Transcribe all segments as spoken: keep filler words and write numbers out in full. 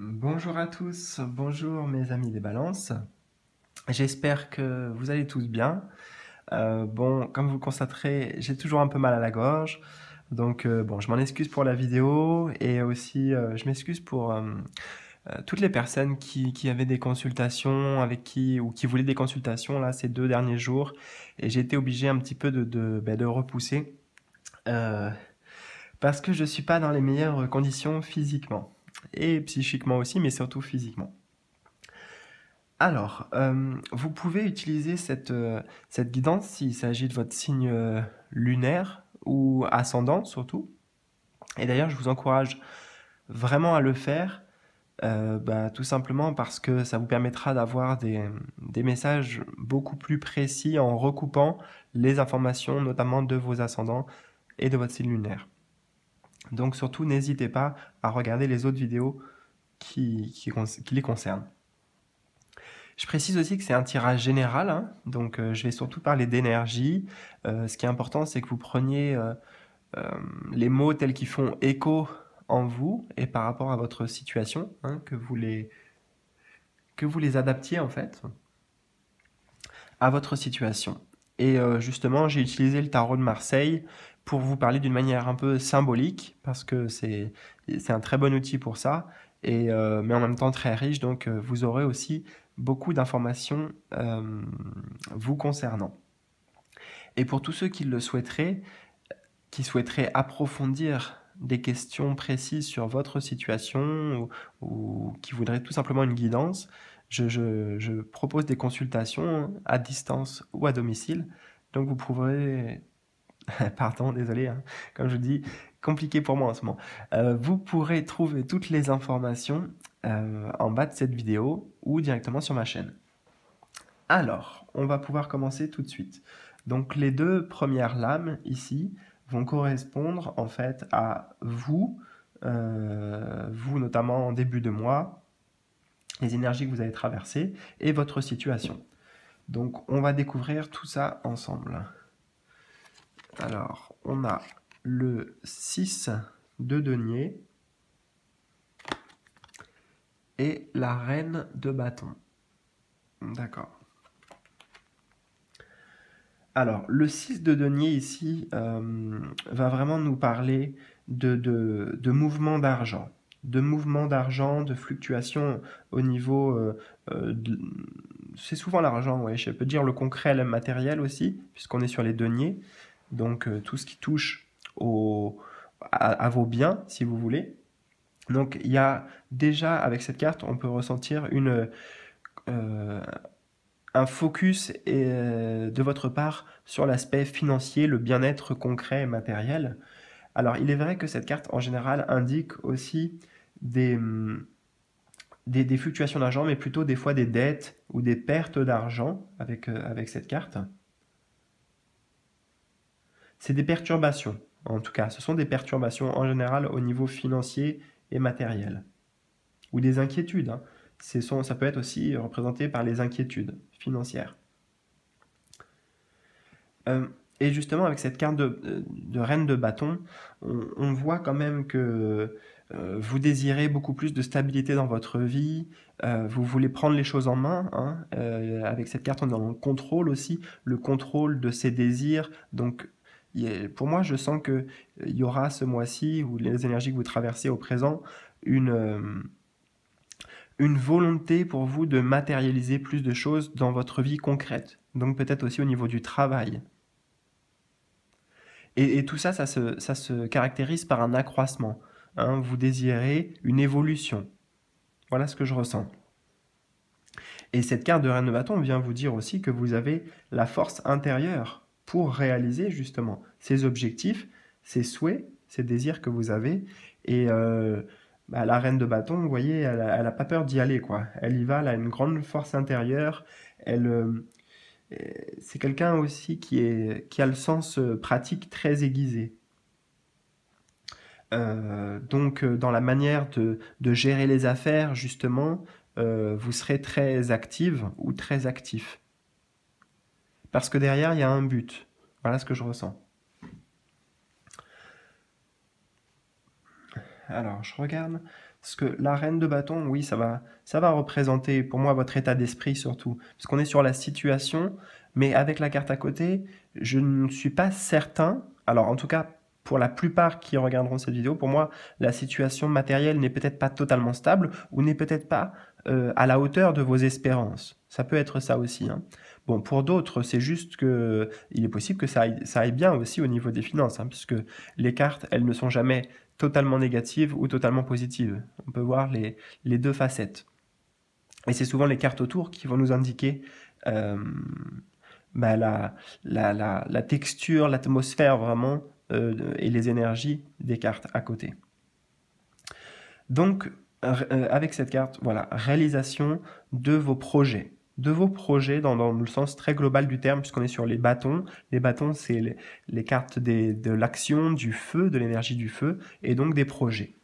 Bonjour à tous, bonjour mes amis des balances. J'espère que vous allez tous bien. Euh, bon, comme vous le constaterez, j'ai toujours un peu mal à la gorge. Donc euh, bon, je m'en excuse pour la vidéo et aussi euh, je m'excuse pour euh, euh, toutes les personnes qui, qui avaient des consultations avec qui ou qui voulaient des consultations là ces deux derniers jours. Et j'ai été obligé un petit peu de, de, ben, de repousser euh, parce que je ne suis pas dans les meilleures conditions physiquement. Et psychiquement aussi, mais surtout physiquement. Alors, euh, vous pouvez utiliser cette, euh, cette guidance s'il s'agit de votre signe euh, lunaire ou ascendant surtout. Et d'ailleurs, je vous encourage vraiment à le faire, euh, bah, tout simplement parce que ça vous permettra d'avoir des, des messages beaucoup plus précis en recoupant les informations, notamment de vos ascendants et de votre signe lunaire. Donc surtout, n'hésitez pas à regarder les autres vidéos qui, qui, qui les concernent. Je précise aussi que c'est un tirage général, hein, donc euh, je vais surtout parler d'énergie. Euh, ce qui est important, c'est que vous preniez euh, euh, les mots tels qu'ils font écho en vous et par rapport à votre situation, hein, que vous les, que vous les adaptiez en fait à votre situation. Et euh, justement, j'ai utilisé le tarot de Marseille pour vous parler d'une manière un peu symbolique, parce que c'est un très bon outil pour ça, et, euh, mais en même temps très riche, donc euh, vous aurez aussi beaucoup d'informations euh, vous concernant. Et pour tous ceux qui le souhaiteraient, qui souhaiteraient approfondir des questions précises sur votre situation, ou, ou qui voudraient tout simplement une guidance, je, je, je propose des consultations à distance ou à domicile, donc vous pourrez... Pardon, désolé, hein. Comme je dis, compliqué pour moi en ce moment. Euh, vous pourrez trouver toutes les informations euh, en bas de cette vidéo ou directement sur ma chaîne. Alors, on va pouvoir commencer tout de suite. Donc, les deux premières lames ici vont correspondre en fait à vous, euh, vous notamment en début de mois, les énergies que vous avez traversées et votre situation. Donc, on va découvrir tout ça ensemble. Alors, on a le six de denier et la reine de bâton. D'accord. Alors, le six de denier ici euh, va vraiment nous parler de, de, de mouvement d'argent, de mouvement d'argent, de fluctuations au niveau... Euh, euh, de... C'est souvent l'argent, ouais, je peux dire le concret et le matériel aussi, puisqu'on est sur les deniers. Donc, euh, tout ce qui touche au, à, à vos biens, si vous voulez. Donc, il y a déjà, avec cette carte, on peut ressentir une, euh, un focus et, euh, de votre part sur l'aspect financier, le bien-être concret et matériel. Alors, il est vrai que cette carte, en général, indique aussi des, des, des fluctuations d'argent, mais plutôt des fois des dettes ou des pertes d'argent avec, euh, avec cette carte. C'est des perturbations, en tout cas. Ce sont des perturbations en général au niveau financier et matériel. Ou des inquiétudes. Hein. Ce sont, ça peut être aussi représenté par les inquiétudes financières. Euh, et justement, avec cette carte de, de reine de bâton, on, on voit quand même que euh, vous désirez beaucoup plus de stabilité dans votre vie. Euh, vous voulez prendre les choses en main. Hein. Euh, avec cette carte, on est dans le contrôle aussi. Le contrôle de ses désirs, donc... Pour moi, je sens qu'il y aura ce mois-ci, ou les énergies que vous traversez au présent, une, une volonté pour vous de matérialiser plus de choses dans votre vie concrète. Donc peut-être aussi au niveau du travail. Et, et tout ça, ça se, ça se caractérise par un accroissement. Hein, vous désirez une évolution. Voilà ce que je ressens. Et cette carte de reine de bâton vient vous dire aussi que vous avez la force intérieure pour réaliser justement ces objectifs, ces souhaits, ces désirs que vous avez. Et euh, bah, la reine de bâton, vous voyez, elle n'a elle a pas peur d'y aller, quoi. Elle y va, elle a une grande force intérieure. Elle, euh, c'est quelqu'un aussi qui, est, qui a le sens pratique très aiguisé. Euh, donc, dans la manière de, de gérer les affaires, justement, euh, vous serez très active ou très actif. Parce que derrière, il y a un but. Voilà ce que je ressens. Alors, je regarde Parce que la reine de bâton, oui, ça va, ça va représenter pour moi votre état d'esprit surtout. Parce qu'on est sur la situation, mais avec la carte à côté, je ne suis pas certain, alors en tout cas pour la plupart qui regarderont cette vidéo, pour moi, la situation matérielle n'est peut-être pas totalement stable ou n'est peut-être pas euh, à la hauteur de vos espérances. Ça peut être ça aussi, hein. Bon, pour d'autres, c'est juste que il est possible que ça aille, ça aille bien aussi au niveau des finances, hein, puisque les cartes, elles ne sont jamais totalement négatives ou totalement positives. On peut voir les, les deux facettes. Et c'est souvent les cartes autour qui vont nous indiquer euh, bah, la, la, la, la texture, l'atmosphère vraiment, Euh, et les énergies des cartes à côté. Donc, euh, avec cette carte, voilà, réalisation de vos projets. De vos projets dans, dans le sens très global du terme, puisqu'on est sur les bâtons. Les bâtons, c'est les, les cartes des, de l'action, du feu, de l'énergie du feu, et donc des projets.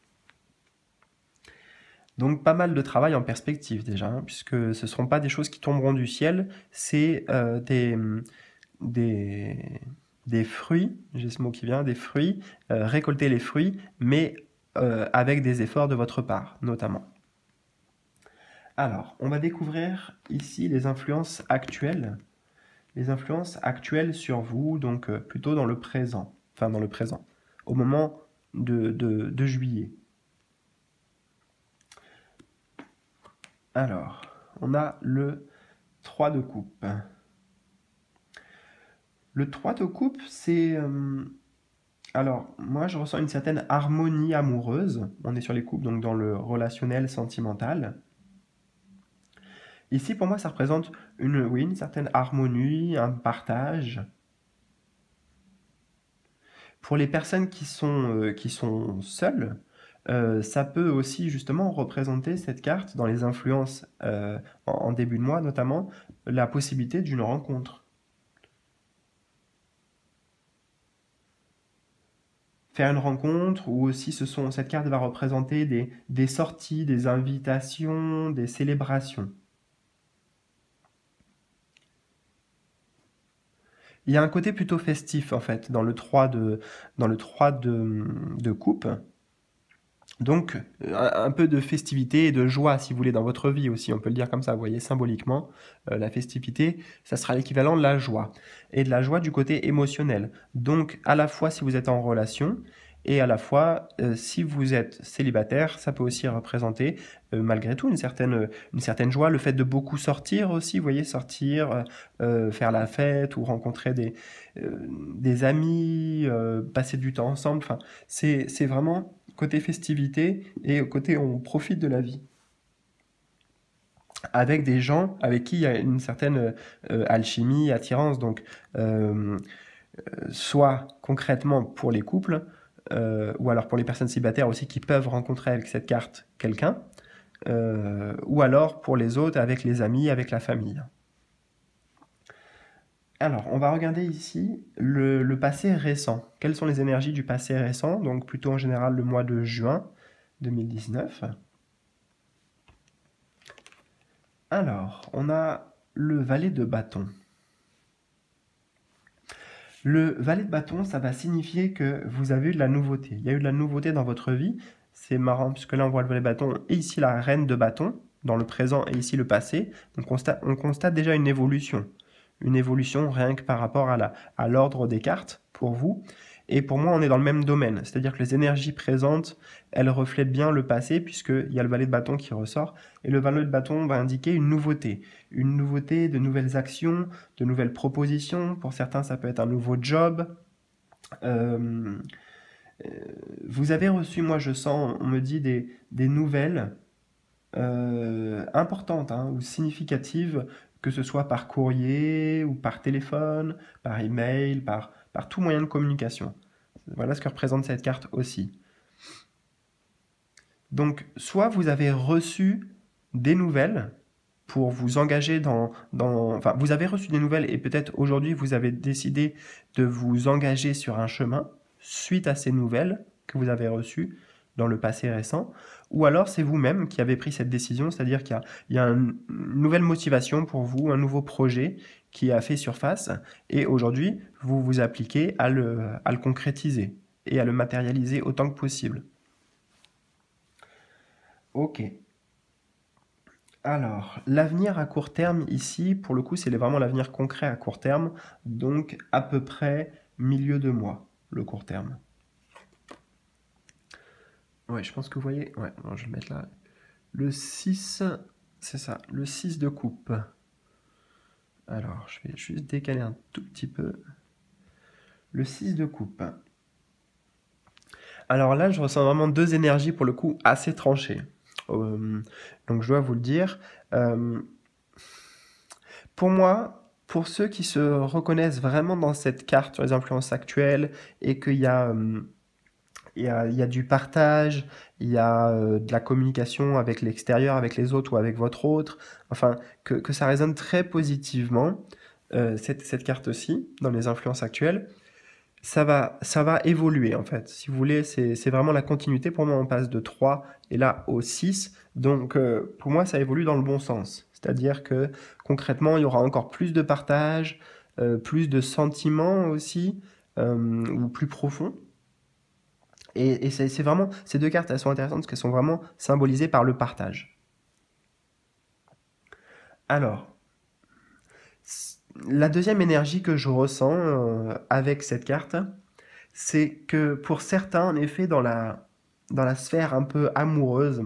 Donc, pas mal de travail en perspective déjà, hein, puisque ce ne seront pas des choses qui tomberont du ciel, c'est euh, des... des des fruits, j'ai ce mot qui vient, des fruits, euh, récolter les fruits, mais euh, avec des efforts de votre part, notamment. Alors, on va découvrir ici les influences actuelles, les influences actuelles sur vous, donc euh, plutôt dans le présent, enfin dans le présent, au moment de, de, de juillet. Alors, on a le trois de coupe. Le trois de coupe, c'est... Euh, alors, moi, je ressens une certaine harmonie amoureuse. On est sur les coupes, donc dans le relationnel sentimental. Ici, pour moi, ça représente une, oui, une certaine harmonie, un partage. Pour les personnes qui sont, euh, qui sont seules, euh, ça peut aussi, justement, représenter cette carte dans les influences, euh, en, en début de mois, notamment, la possibilité d'une rencontre. Faire une rencontre, ou aussi ce sont, cette carte va représenter des, des sorties, des invitations, des célébrations. Il y a un côté plutôt festif, en fait, dans le trois de coupe. Donc, un, un peu de festivité et de joie, si vous voulez, dans votre vie aussi. On peut le dire comme ça, vous voyez, symboliquement, euh, la festivité, ça sera l'équivalent de la joie. Et de la joie du côté émotionnel. Donc, à la fois si vous êtes en relation, et à la fois euh, si vous êtes célibataire, ça peut aussi représenter, euh, malgré tout, une certaine, une certaine joie. Le fait de beaucoup sortir aussi, vous voyez, sortir, euh, faire la fête, ou rencontrer des, euh, des amis, euh, passer du temps ensemble. Enfin, c'est vraiment... côté festivité et côté on profite de la vie. Avec des gens avec qui il y a une certaine euh, alchimie, attirance, donc euh, soit concrètement pour les couples, euh, ou alors pour les personnes célibataires aussi qui peuvent rencontrer avec cette carte quelqu'un, euh, ou alors pour les autres avec les amis, avec la famille. Alors, on va regarder ici le, le passé récent. Quelles sont les énergies du passé récent? Donc, plutôt en général le mois de juin deux mille dix-neuf. Alors, on a le valet de bâton. Le valet de bâton, ça va signifier que vous avez eu de la nouveauté. Il y a eu de la nouveauté dans votre vie. C'est marrant, puisque là, on voit le valet de bâton et ici la reine de bâton, dans le présent et ici le passé. On constate, on constate déjà une évolution. Une évolution rien que par rapport à l'ordre des cartes pour vous. Et pour moi, on est dans le même domaine. C'est-à-dire que les énergies présentes, elles reflètent bien le passé puisqu'il y a le valet de bâton qui ressort. Et le valet de bâton va indiquer une nouveauté. Une nouveauté, de nouvelles actions, de nouvelles propositions. Pour certains, ça peut être un nouveau job. Euh, euh, vous avez reçu, moi je sens, on me dit des, des nouvelles euh, importantes hein, ou significatives, que ce soit par courrier, ou par téléphone, par email, par, par tout moyen de communication. Voilà ce que représente cette carte aussi. Donc, soit vous avez reçu des nouvelles pour vous engager dans... dans enfin, vous avez reçu des nouvelles et peut-être aujourd'hui, vous avez décidé de vous engager sur un chemin suite à ces nouvelles que vous avez reçues dans le passé récent, ou alors c'est vous-même qui avez pris cette décision, c'est-à-dire qu'il y, y a une nouvelle motivation pour vous, un nouveau projet qui a fait surface, et aujourd'hui, vous vous appliquez à le, à le concrétiser et à le matérialiser autant que possible. Ok. Alors, l'avenir à court terme ici, pour le coup, c'est vraiment l'avenir concret à court terme, donc à peu près milieu de mois, le court terme. Ouais, je pense que vous voyez, ouais, non, je vais le mettre là. Le six, c'est ça, le six de coupe. Alors, je vais juste décaler un tout petit peu. Le six de coupe. Alors là, je ressens vraiment deux énergies, pour le coup, assez tranchées. Euh, donc je dois vous le dire, euh, pour moi, pour ceux qui se reconnaissent vraiment dans cette carte sur les influences actuelles et qu'il y a, euh, il y a, il y a du partage, il y a euh, de la communication avec l'extérieur, avec les autres ou avec votre autre, enfin que, que ça résonne très positivement, euh, cette, cette carte-ci dans les influences actuelles, Ça va, ça va évoluer en fait. Si vous voulez, c'est vraiment la continuité. Pour moi, on passe de trois et là au six. Donc, euh, pour moi, ça évolue dans le bon sens. C'est-à-dire que concrètement, il y aura encore plus de partage, euh, plus de sentiments aussi, euh, ou plus profond. Et, et c'est vraiment, ces deux cartes, elles sont intéressantes parce qu'elles sont vraiment symbolisées par le partage. Alors, la deuxième énergie que je ressens euh, avec cette carte, c'est que pour certains, en effet, dans la, dans la sphère un peu amoureuse,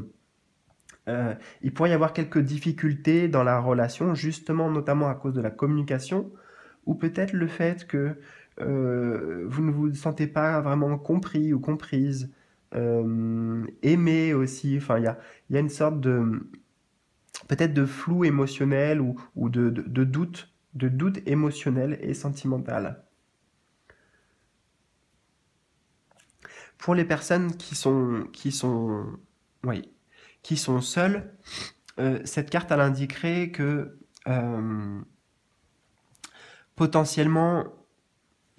euh, il pourrait y avoir quelques difficultés dans la relation, justement, notamment à cause de la communication, ou peut-être le fait que euh, vous ne vous sentez pas vraiment compris ou comprise, euh, aimé aussi, enfin, il y a, y a une sorte de, peut-être de flou émotionnel ou, ou de, de, de doute, de doute émotionnel et sentimental. Pour les personnes qui sont, qui sont, oui, qui sont seules, euh, cette carte elle indiquerait que euh, potentiellement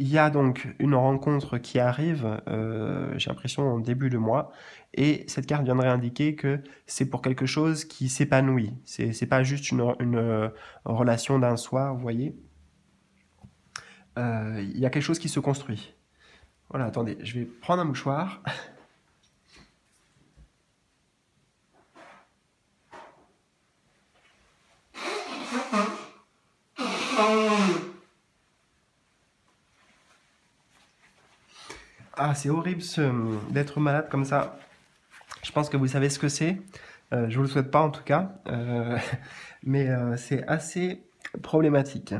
il y a donc une rencontre qui arrive, euh, j'ai l'impression en début de mois, et cette carte viendrait indiquer que c'est pour quelque chose qui s'épanouit. C'est c'est pas juste une, une relation d'un soir, vous voyez. Euh, y a quelque chose qui se construit. Voilà, attendez, je vais prendre un mouchoir. Ah, c'est horrible d'être malade comme ça. Je pense que vous savez ce que c'est. Euh, je ne vous le souhaite pas en tout cas. Euh, mais euh, c'est assez problématique.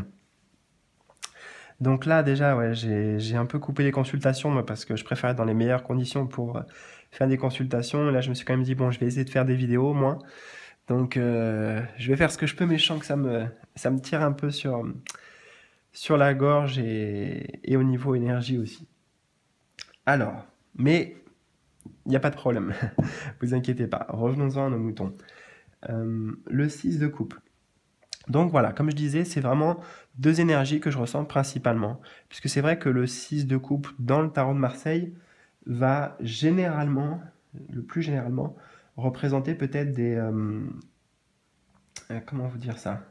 Donc là déjà, ouais, j'ai un peu coupé les consultations moi, parce que je préfère être dans les meilleures conditions pour euh, faire des consultations. Et là, je me suis quand même dit, bon, je vais essayer de faire des vidéos au moins. Donc, euh, je vais faire ce que je peux, mais je sens que ça me, ça me tire un peu sur, sur la gorge et, et au niveau énergie aussi. Alors, mais il n'y a pas de problème, vous inquiétez pas, revenons-en à nos moutons. Euh, le six de coupe. Donc voilà, comme je disais, c'est vraiment deux énergies que je ressens principalement. Puisque c'est vrai que le six de coupe dans le tarot de Marseille va généralement, le plus généralement, représenter peut-être des... Euh, euh, comment vous dire ça ?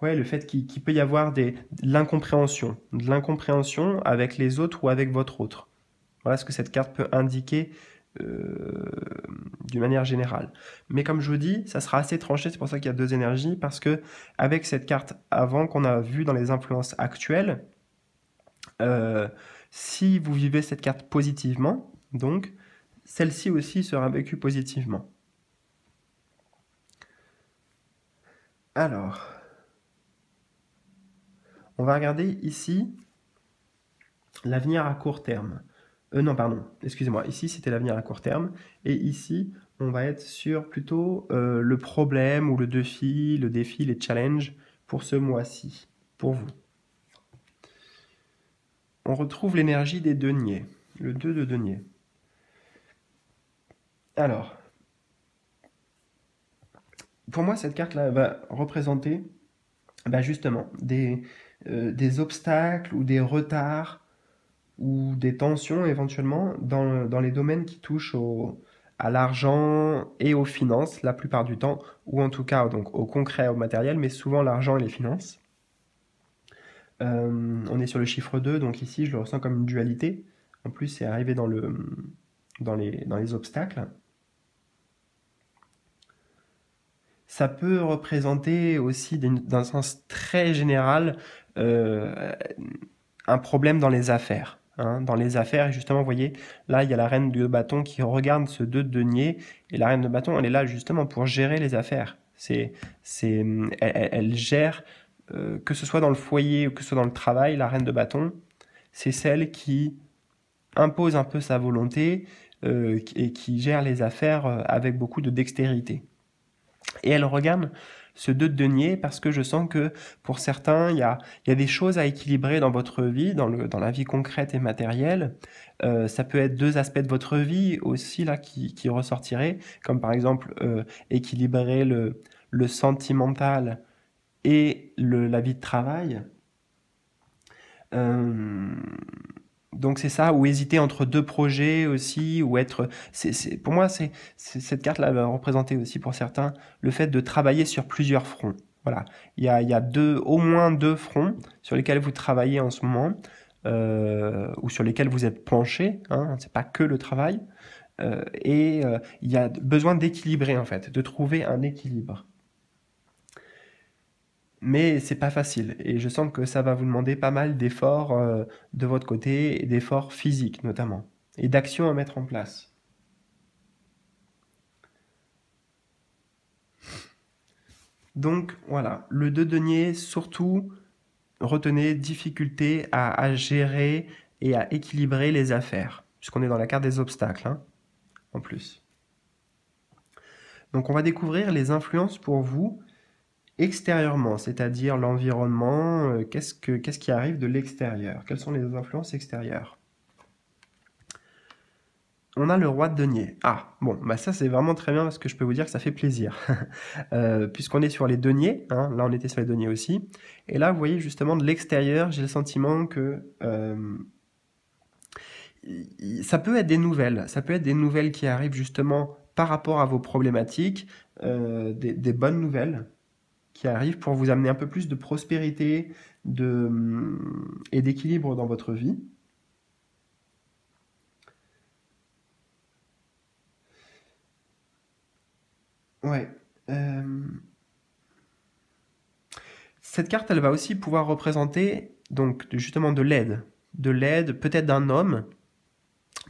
Ouais, le fait qu'il qu'il peut y avoir des, de l'incompréhension, de l'incompréhension avec les autres ou avec votre autre. Voilà ce que cette carte peut indiquer euh, d'une manière générale. Mais comme je vous dis, ça sera assez tranché, c'est pour ça qu'il y a deux énergies, parce que avec cette carte avant qu'on a vue dans les influences actuelles, euh, si vous vivez cette carte positivement, donc celle-ci aussi sera vécue positivement. Alors... on va regarder ici l'avenir à court terme. Euh, non, pardon, excusez-moi. Ici, c'était l'avenir à court terme. Et ici, on va être sur plutôt euh, le problème ou le défi, le défi, les challenges pour ce mois-ci, pour vous. On retrouve l'énergie des deniers, le deux de deniers. Alors, pour moi, cette carte-là va représenter bah justement des... Euh, des obstacles ou des retards ou des tensions éventuellement dans, dans les domaines qui touchent au, à l'argent et aux finances la plupart du temps, ou en tout cas donc, au concret, au matériel, mais souvent l'argent et les finances. Euh, on est sur le chiffre deux, donc ici je le ressens comme une dualité. En plus c'est arrivé dans le, dans les, dans les obstacles. Ça peut représenter aussi, d'un sens très général, euh, un problème dans les affaires. Hein. Dans les affaires, justement, vous voyez, là, il y a la reine de bâton qui regarde ce deux de deniers, et la reine de bâton, elle est là justement pour gérer les affaires. C'est, c'est, elle, elle gère, euh, que ce soit dans le foyer ou que ce soit dans le travail, la reine de bâton, c'est celle qui impose un peu sa volonté euh, et qui gère les affaires avec beaucoup de dextérité. Et elle regarde ce deux de deniers parce que je sens que pour certains, il y a, y a des choses à équilibrer dans votre vie, dans, le, dans la vie concrète et matérielle. Euh, ça peut être deux aspects de votre vie aussi là qui, qui ressortiraient, comme par exemple euh, équilibrer le, le sentimental et le, la vie de travail. Euh... Donc c'est ça, ou hésiter entre deux projets aussi, ou être... C'est, c'est, pour moi, c'est, c'est, cette carte-là va représenter aussi pour certains le fait de travailler sur plusieurs fronts. Voilà, il y a, il y a deux, au moins deux fronts sur lesquels vous travaillez en ce moment, euh, ou sur lesquels vous êtes penché, hein, c'est pas que le travail, euh, et euh, il y a besoin d'équilibrer en fait, de trouver un équilibre. Mais c'est pas facile et je sens que ça va vous demander pas mal d'efforts euh, de votre côté, d'efforts physiques notamment, et d'actions à mettre en place. Donc voilà, le deux deniers, surtout, retenez difficulté à, à gérer et à équilibrer les affaires, puisqu'on est dans la carte des obstacles, hein, en plus. Donc on va découvrir les influences pour vous, extérieurement, c'est-à-dire l'environnement, euh, qu'est-ce que, qu'est-ce qui arrive de l'extérieur? Quelles sont les influences extérieures? On a le roi de denier. Ah, bon, bah ça c'est vraiment très bien parce que je peux vous dire que ça fait plaisir. euh, Puisqu'on est sur les deniers, hein, là on était sur les deniers aussi, et là vous voyez justement de l'extérieur, j'ai le sentiment que... Euh, ça peut être des nouvelles, ça peut être des nouvelles qui arrivent justement par rapport à vos problématiques, euh, des, des bonnes nouvelles qui arrive pour vous amener un peu plus de prospérité de, et d'équilibre dans votre vie. Ouais. Euh... Cette carte, elle va aussi pouvoir représenter donc justement de l'aide, de l'aide peut-être d'un homme,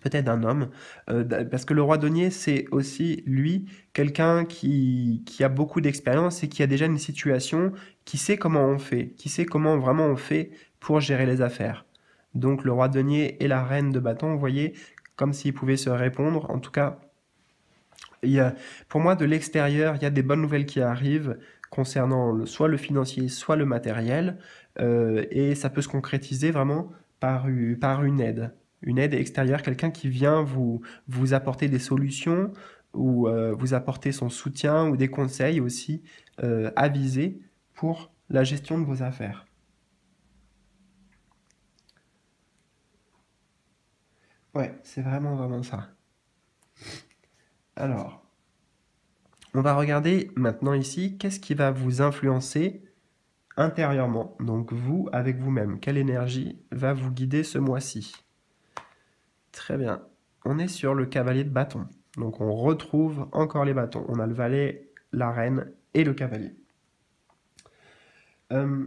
peut-être d'un homme, euh, parce que le roi denier, c'est aussi, lui, quelqu'un qui, qui a beaucoup d'expérience et qui a déjà une situation, qui sait comment on fait, qui sait comment vraiment on fait pour gérer les affaires. Donc le roi denier et la reine de bâton, vous voyez, comme s'ils pouvaient se répondre. En tout cas, il y a, pour moi, de l'extérieur, il y a des bonnes nouvelles qui arrivent concernant le, soit le financier, soit le matériel, euh, et ça peut se concrétiser vraiment par, par une aide. Une aide extérieure, quelqu'un qui vient vous, vous apporter des solutions ou euh, vous apporter son soutien ou des conseils aussi euh, avisés pour la gestion de vos affaires. Ouais, c'est vraiment vraiment ça. Alors, on va regarder maintenant ici qu'est-ce qui va vous influencer intérieurement. Donc vous, avec vous-même, quelle énergie va vous guider ce mois-ci? Très bien, on est sur le cavalier de bâton, donc on retrouve encore les bâtons, on a le valet, la reine et le cavalier. Euh,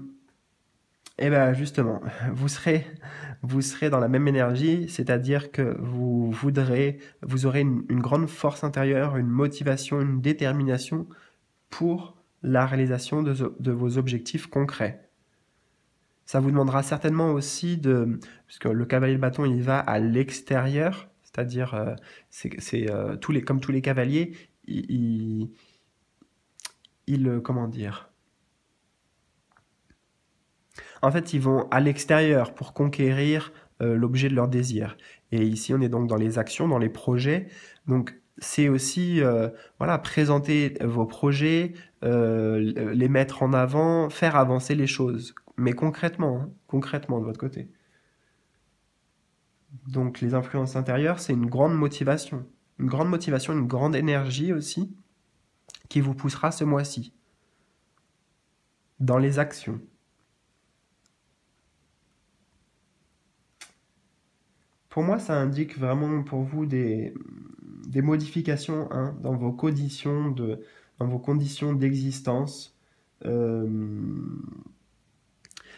et bien justement, vous serez, vous serez dans la même énergie, c'est-à-dire que vous voudrez, vous aurez une, une grande force intérieure, une motivation, une détermination pour la réalisation de, de vos objectifs concrets. Ça vous demandera certainement aussi de... Parce que le cavalier de bâton, il va à l'extérieur, c'est-à-dire, euh, c'est euh, tous les, comme tous les cavaliers, il... il, il comment dire? En fait, ils vont à l'extérieur pour conquérir euh, l'objet de leur désir. Et ici, on est donc dans les actions, dans les projets. Donc, c'est aussi euh, voilà, présenter vos projets, euh, les mettre en avant, faire avancer les choses. Mais concrètement, hein, concrètement de votre côté. Donc les influences intérieures, c'est une grande motivation. Une grande motivation, une grande énergie aussi, qui vous poussera ce mois-ci. Dans les actions. Pour moi, ça indique vraiment pour vous des, des modifications hein, dans vos conditions de, dans vos conditions d'existence. Euh,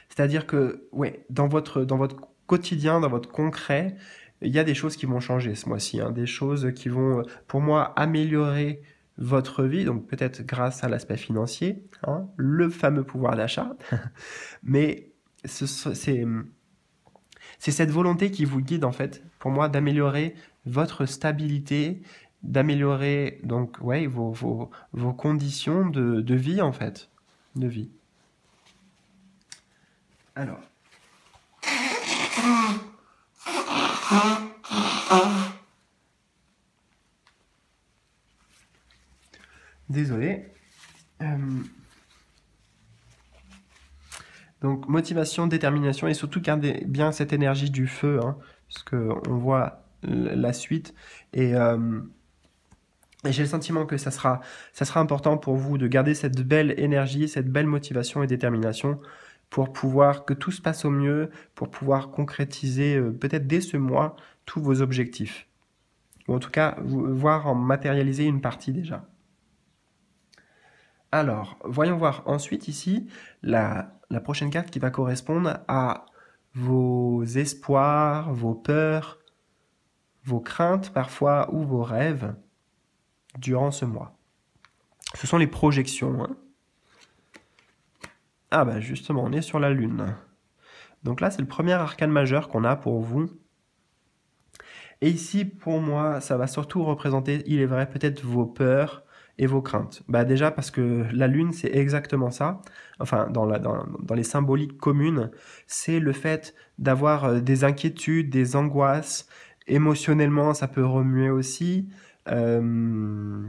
C'est-à-dire que ouais, dans, votre, dans votre quotidien, dans votre concret, il y a des choses qui vont changer ce mois-ci, hein, des choses qui vont, pour moi, améliorer votre vie, donc peut-être grâce à l'aspect financier, hein, le fameux pouvoir d'achat, mais c'est ce, cette volonté qui vous guide, en fait, pour moi, d'améliorer votre stabilité, d'améliorer donc ouais, vos, vos, vos conditions de, de vie, en fait, de vie. Alors... Désolé. Euh... Donc, motivation, détermination et surtout gardez bien cette énergie du feu, hein, parce qu'on voit la suite. Et, euh... et j'ai le sentiment que ça sera, ça sera important pour vous de garder cette belle énergie, cette belle motivation et détermination pour pouvoir que tout se passe au mieux, pour pouvoir concrétiser euh, peut-être dès ce mois tous vos objectifs. Ou en tout cas, voir en matérialiser une partie déjà. Alors, voyons voir ensuite ici la, la prochaine carte qui va correspondre à vos espoirs, vos peurs, vos craintes parfois ou vos rêves durant ce mois. Ce sont les projections. Hein. Ah bah justement, on est sur la Lune. Donc là, c'est le premier arcane majeur qu'on a pour vous. Et ici, pour moi, ça va surtout représenter, il est vrai, peut-être vos peurs et vos craintes. Bah déjà parce que la Lune, c'est exactement ça. Enfin, dans, la, dans, dans les symboliques communes, c'est le fait d'avoir des inquiétudes, des angoisses. Émotionnellement, ça peut remuer aussi. Euh...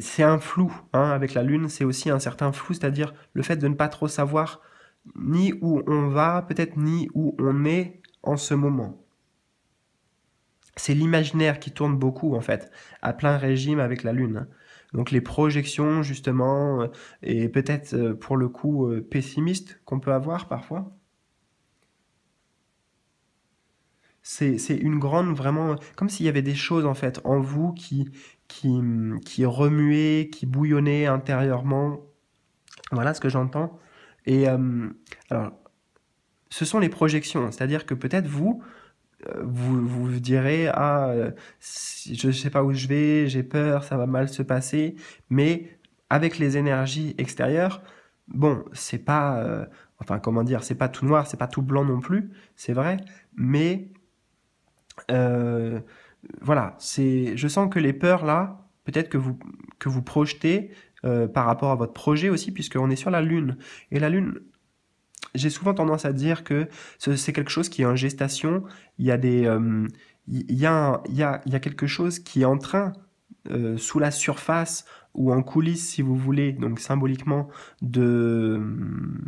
C'est un flou, hein, avec la Lune, c'est aussi un certain flou, c'est-à-dire le fait de ne pas trop savoir ni où on va, peut-être ni où on est en ce moment. C'est l'imaginaire qui tourne beaucoup, en fait, à plein régime avec la Lune. Donc les projections, justement, et peut-être pour le coup pessimistes qu'on peut avoir parfois. C'est une grande, vraiment, comme s'il y avait des choses, en fait, en vous qui... Qui, qui remuait, qui bouillonnait intérieurement. Voilà ce que j'entends. Et euh, alors, ce sont les projections. C'est-à-dire que peut-être vous, vous, vous direz « Ah, je ne sais pas où je vais, j'ai peur, ça va mal se passer. » Mais avec les énergies extérieures, bon, c'est pas... Euh, enfin, comment dire, c'est pas tout noir, c'est pas tout blanc non plus, c'est vrai. Mais... Euh, Voilà, je sens que les peurs là, peut-être que vous, que vous projetez euh, par rapport à votre projet aussi, puisqu'on est sur la Lune. Et la Lune, j'ai souvent tendance à dire que c'est ce, quelque chose qui est en gestation, il y a, des, euh, il y a, il y a, il y a quelque chose qui est en train, euh, sous la surface ou en coulisses si vous voulez, donc symboliquement, de... Euh,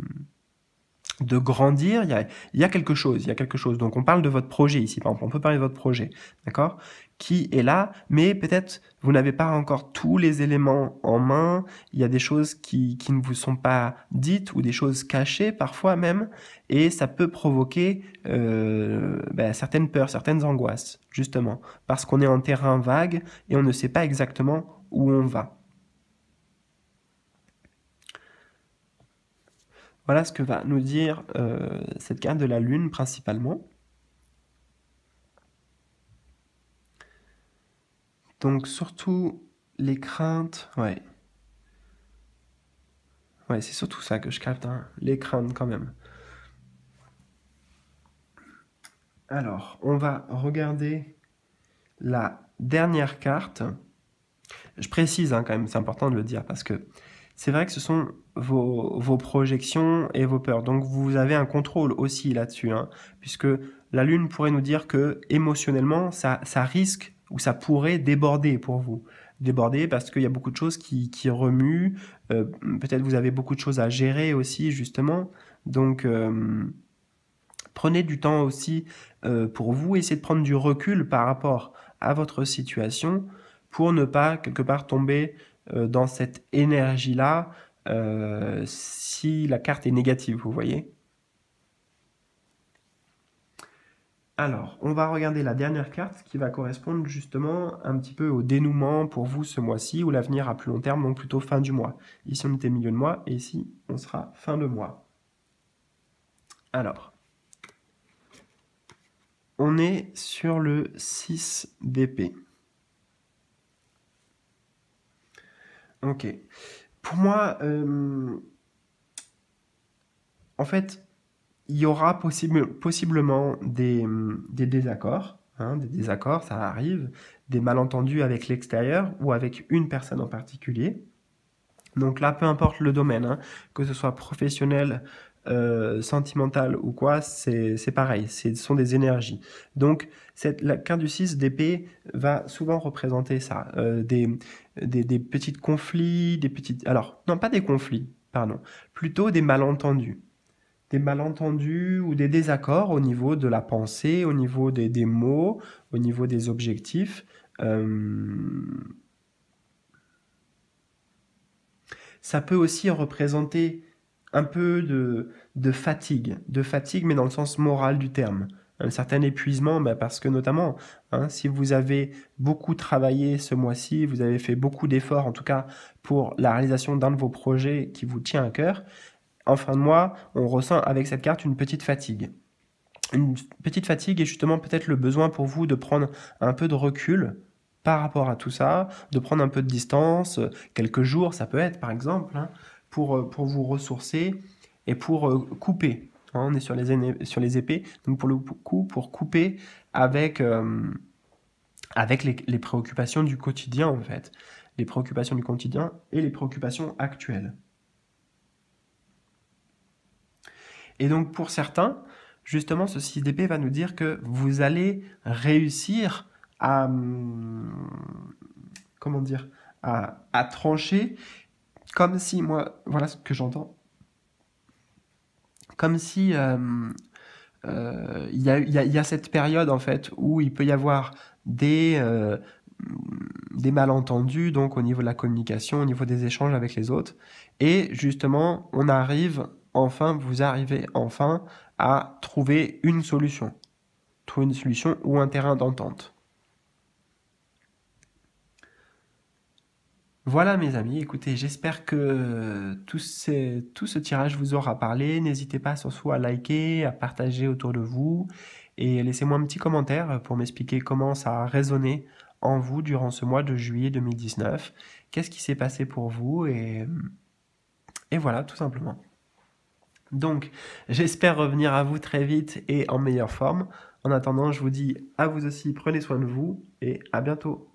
de grandir, il y, a, il y a quelque chose, il y a quelque chose. Donc on parle de votre projet ici, par exemple, on peut parler de votre projet, d'accord, qui est là, mais peut-être vous n'avez pas encore tous les éléments en main, il y a des choses qui, qui ne vous sont pas dites ou des choses cachées parfois même, et ça peut provoquer euh, ben, certaines peurs, certaines angoisses, justement, parce qu'on est en terrain vague et on ne sait pas exactement où on va. Voilà ce que va nous dire euh, cette carte de la Lune principalement. Donc surtout les craintes, ouais. Ouais, c'est surtout ça que je capte, hein, les craintes quand même. Alors, on va regarder la dernière carte. Je précise hein, quand même, c'est important de le dire parce que c'est vrai que ce sont vos, vos projections et vos peurs. Donc, vous avez un contrôle aussi là-dessus, hein, puisque la Lune pourrait nous dire que émotionnellement, ça, ça risque ou ça pourrait déborder pour vous. Déborder parce qu'il y a beaucoup de choses qui, qui remuent. Euh, peut-être vous avez beaucoup de choses à gérer aussi, justement. Donc, euh, prenez du temps aussi euh, pour vous. Essayez de prendre du recul par rapport à votre situation pour ne pas, quelque part, tomber... dans cette énergie-là, euh, si la carte est négative, vous voyez. Alors, on va regarder la dernière carte qui va correspondre justement un petit peu au dénouement pour vous ce mois-ci ou l'avenir à plus long terme, donc plutôt fin du mois. Ici, on était milieu de mois et ici, on sera fin de mois. Alors, on est sur le six d'épée. Ok. Pour moi, euh, en fait... il y aura possible, possiblement des, des désaccords, hein, des désaccords, ça arrive, des malentendus avec l'extérieur ou avec une personne en particulier. Donc là, peu importe le domaine, hein, que ce soit professionnel, euh, sentimental ou quoi, c'est pareil, ce sont des énergies. Donc cette, la carte du six d'épée va souvent représenter ça, euh, des, des, des petits conflits, des petites... Alors, non, pas des conflits, pardon, plutôt des malentendus. Des malentendus ou des désaccords au niveau de la pensée, au niveau des, des mots, au niveau des objectifs. Euh... Ça peut aussi représenter un peu de, de fatigue, de fatigue mais dans le sens moral du terme. Un certain épuisement, bah parce que notamment, hein, si vous avez beaucoup travaillé ce mois-ci, vous avez fait beaucoup d'efforts, en tout cas pour la réalisation d'un de vos projets qui vous tient à cœur, en fin de mois, on ressent avec cette carte une petite fatigue. Une petite fatigue et justement peut-être le besoin pour vous de prendre un peu de recul par rapport à tout ça, de prendre un peu de distance, quelques jours ça peut être par exemple, hein, pour, pour vous ressourcer et pour euh, couper. Hein, on est sur les, sur les épées, donc pour le coup, pour couper avec, euh, avec les, les préoccupations du quotidien en fait. Les préoccupations du quotidien et les préoccupations actuelles. Et donc pour certains, justement, ce six d'épée va nous dire que vous allez réussir à, comment dire, à, à trancher, comme si, moi, voilà ce que j'entends, comme si euh, euh, y a, y a, y a cette période en fait où il peut y avoir des, euh, des malentendus, donc au niveau de la communication, au niveau des échanges avec les autres, et justement, on arrive... Enfin, vous arrivez enfin à trouver une solution. Trouver une solution ou un terrain d'entente. Voilà mes amis, écoutez, j'espère que tout, ces, tout ce tirage vous aura parlé. N'hésitez pas surtout à liker, à partager autour de vous. Et laissez-moi un petit commentaire pour m'expliquer comment ça a résonné en vous durant ce mois de juillet deux mille dix-neuf. Qu'est-ce qui s'est passé pour vous et, et voilà, tout simplement. Donc, j'espère revenir à vous très vite et en meilleure forme. En attendant, je vous dis à vous aussi, prenez soin de vous et à bientôt.